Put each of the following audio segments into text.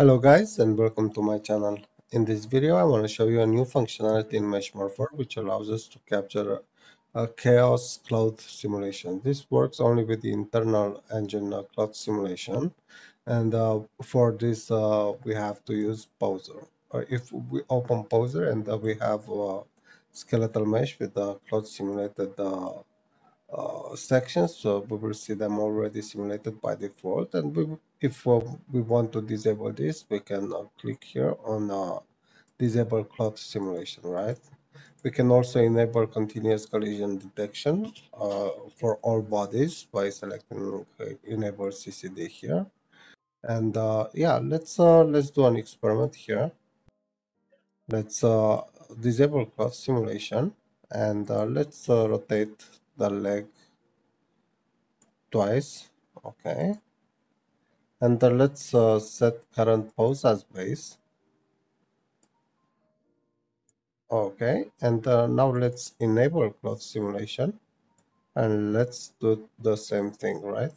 Hello guys, and welcome to my channel. In this video I want to show you a new functionality in mesh morpher which allows us to capture a chaos cloth simulation. This works only with the internal engine cloth simulation, and for this we have to use poser. If we open poser, and we have skeletal mesh with the cloth simulated sections, so we will see them already simulated by default. And if we want to disable this, we can click here on disable cloth simulation, right? We can also enable continuous collision detection for all bodies by selecting enable CCD here. And yeah, let's do an experiment here. Let's disable cloth simulation, and let's rotate the leg twice, okay, and let's set current pose as base, okay, and now let's enable cloth simulation, and let's do the same thing, right?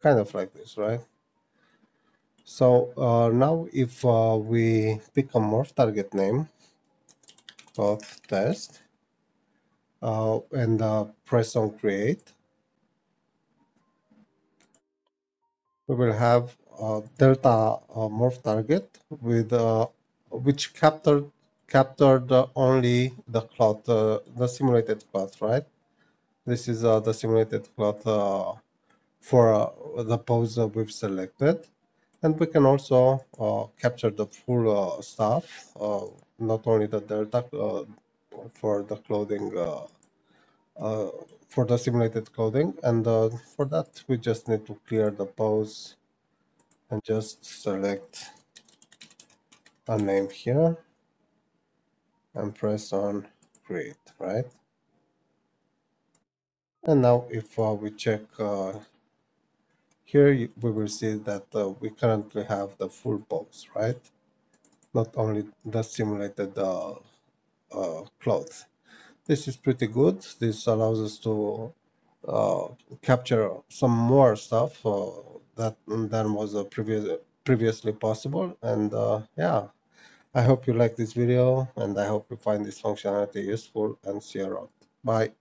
Kind of like this, right? So now if we pick a morph target name, cloth test, and press on create, we will have delta morph target with which captured only the cloth, the simulated cloth, right? This is the simulated cloth for the pose we've selected. And we can also capture the full stuff, not only the delta for the clothing, for the simulated clothing. And for that, we just need to clear the pose and just select a name here and press on create, right? And now if we check here, we will see that we currently have the full pose, right? Not only the simulated cloth. This is pretty good. This allows us to capture some more stuff than was previously possible. And yeah, I hope you like this video, and I hope you find this functionality useful, and see you around. Bye.